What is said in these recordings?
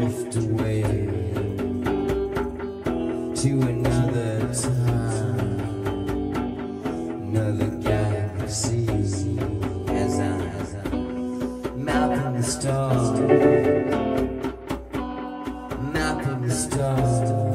drift away to another time, another galaxy, as I'm mapping the stars, mapping the stars.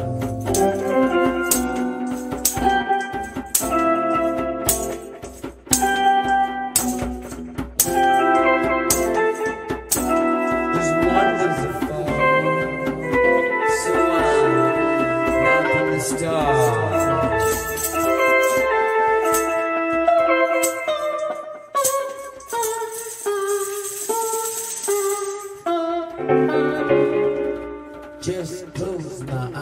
Just close my eyes.